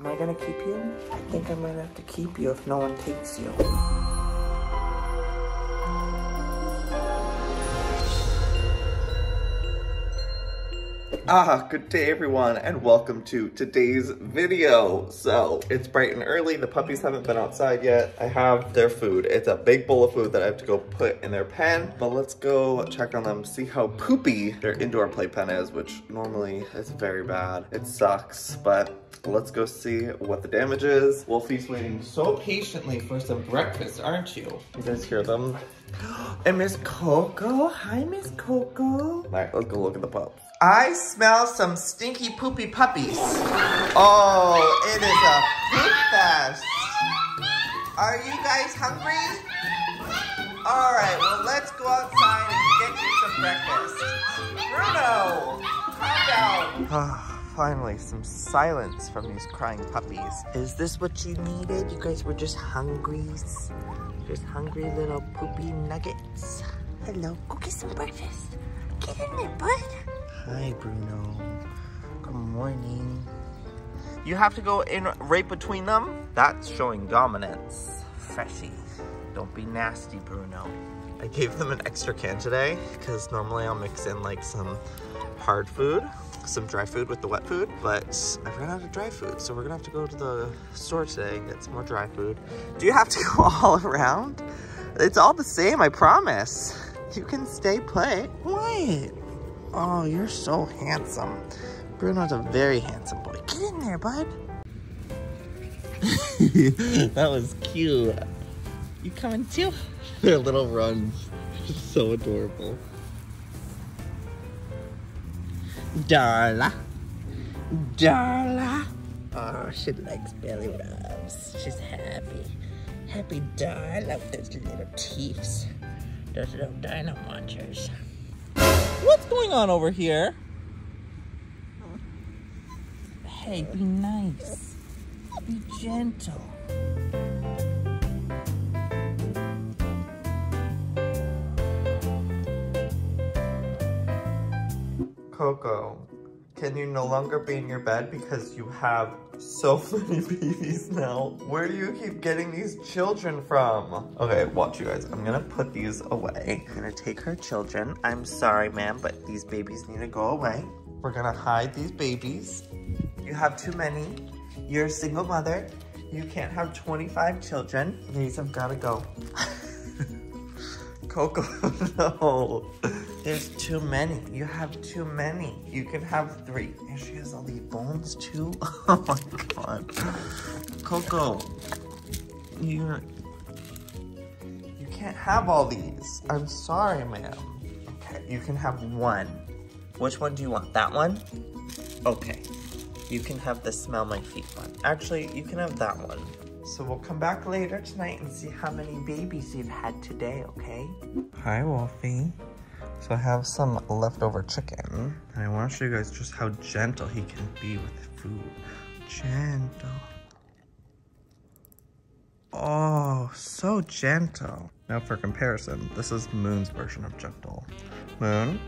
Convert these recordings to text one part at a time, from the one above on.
Am I gonna keep you? I think I might have to keep you if no one takes you. Good day everyone, and welcome to today's video. So it's bright and early, the puppies haven't been outside yet. I have their food. It's a big bowl of food that I have to go put in their pen, but let's go check on them, see how poopy their indoor playpen is, which normally is very bad. It sucks, but let's go see what the damage is. Wolfie's waiting so patiently for some breakfast, aren't you? You guys hear them? And Miss Coco, hi Miss Coco. All right, let's go look at the pups. I smell some stinky poopy puppies. Oh, it is a poop fest. Are you guys hungry? All right, well, let's go outside and get you some breakfast. Bruno, calm down. Finally, some silence from these crying puppies. Is this what you needed? You guys were just hungry. Just hungry little poopy nuggets. Hello, go get some breakfast. Get in there, bud. Hi, Bruno. Good morning. You have to go in right between them? That's showing dominance. Freshie. Don't be nasty, Bruno. I gave them an extra can today because normally I'll mix in like some hard food, some dry food with the wet food, but I ran out of dry food, so we're gonna have to go to the store today and get some more dry food. Do you have to go all around? It's all the same, I promise. You can stay put. What? Oh, you're so handsome. Bruno's a very handsome boy. Get in there, bud. That was cute. You coming too? Their little runs. So adorable. Darla. Darla. Oh, she likes belly rubs. She's happy. Happy Darla with those little teeths. Those little dino munchers. What's going on over here? Hey, be nice. Be gentle. Coco, can you no longer be in your bed because you have so many babies now? Where do you keep getting these children from? Okay, watch you guys. I'm gonna put these away. I'm gonna take her children. I'm sorry, ma'am, but these babies need to go away. We're gonna hide these babies. You have too many. You're a single mother. You can't have 25 children. These have gotta go. Coco, no. There's too many. You have too many. You can have 3. And she has all these bones too. Oh my god. Coco, you can't have all these. I'm sorry, ma'am. Okay, you can have 1. Which one do you want? That one? Okay. You can have the smell my feet one. Actually, you can have that one. So we'll come back later tonight and see how many babies you've had today, okay? Hi, Wolfie. So I have some leftover chicken, and I want to show you guys just how gentle he can be with the food. Gentle. Oh, so gentle. Now for comparison, this is Moon's version of gentle. Moon,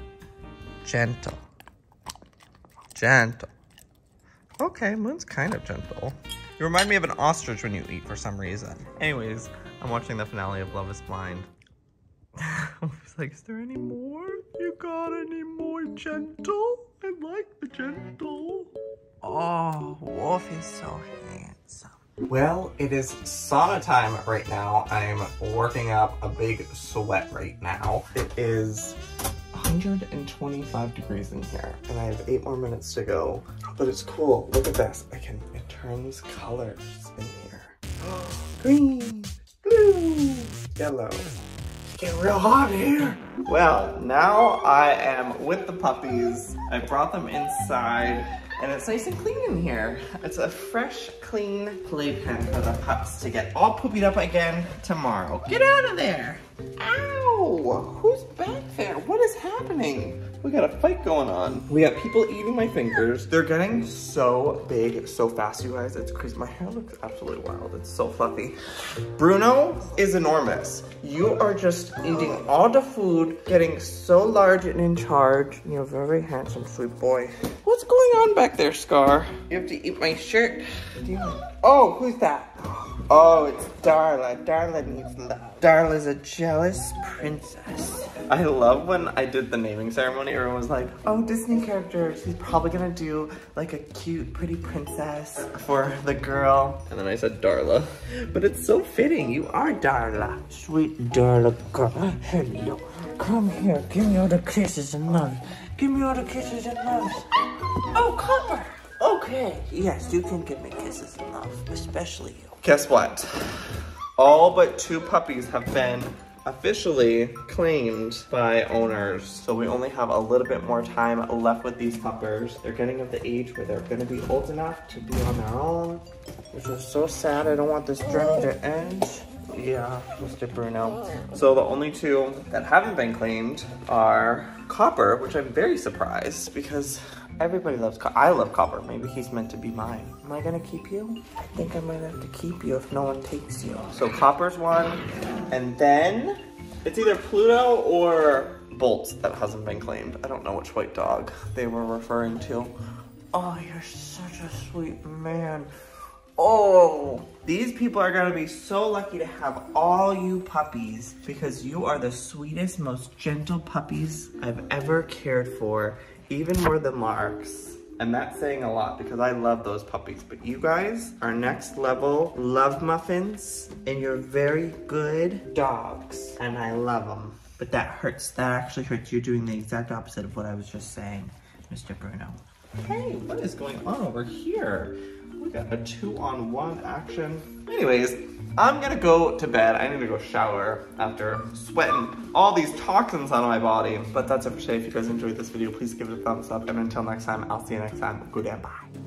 gentle. Gentle. Okay, Moon's kind of gentle. You remind me of an ostrich when you eat for some reason. Anyways, I'm watching the finale of Love is Blind. I was like, is there any more? You got any more gentle? I like the gentle. Oh, Wolf is so handsome. Well, it is sauna time right now. I'm working up a big sweat right now. It is 125 degrees in here, and I have 8 more minutes to go. But it's cool. Look at this. It turns colors in here. Green, blue, yellow. Get real hot here. Well, now I am with the puppies. I brought them inside, and it's nice and clean in here. It's a fresh, clean playpen for the pups to get all poopied up again tomorrow. Get out of there. Ow! Who's back there? What is happening? We got a fight going on. We got people eating my fingers. They're getting so big so fast, you guys. It's crazy. My hair looks absolutely wild. It's so fluffy. Bruno is enormous. You are just eating all the food, getting so large and in charge. You're a very handsome, sweet boy. What's going on back there, Scar? You have to eat my shirt. Oh, who's that? Oh, it's Darla. Darla needs love. Darla's a jealous princess. I love when I did the naming ceremony, everyone was like, oh, Disney character, she's probably gonna do like a cute, pretty princess for the girl. And then I said Darla, but it's so fitting. You are Darla. Sweet Darla girl, hello. Come here, give me all the kisses and love. Give me all the kisses and love. Oh, Copper. Okay, yes, you can give me kisses and love, especially you. Guess what? All but 2 puppies have been officially claimed by owners. So we only have a little bit more time left with these puppers. They're getting of the age where they're gonna be old enough to be on their own, which is so sad. I don't want this journey to end. Yeah, Mr. Bruno. So the only 2 that haven't been claimed are Copper, which I'm very surprised because everybody loves Copper. I love Copper. Maybe he's meant to be mine. Am I gonna keep you? I think I might have to keep you if no one takes you. So Copper's one, and then it's either Pluto or Bolt that hasn't been claimed. I don't know which white dog they were referring to. Oh, you're such a sweet man. Oh, these people are gonna be so lucky to have all you puppies because you are the sweetest, most gentle puppies I've ever cared for, even more than Lark's. And that's saying a lot because I love those puppies, but you guys are next level love muffins and you're very good dogs and I love them. But that hurts, that actually hurts. You're doing the exact opposite of what I was just saying, Mr. Bruno. Hey, what is going on over here? We got a 2-on-1 action. Anyways, I'm gonna go to bed. I need to go shower after sweating all these toxins out of my body. But that's it for today. If you guys enjoyed this video, please give it a thumbs up. And until next time, I'll see you next time. Goodbye.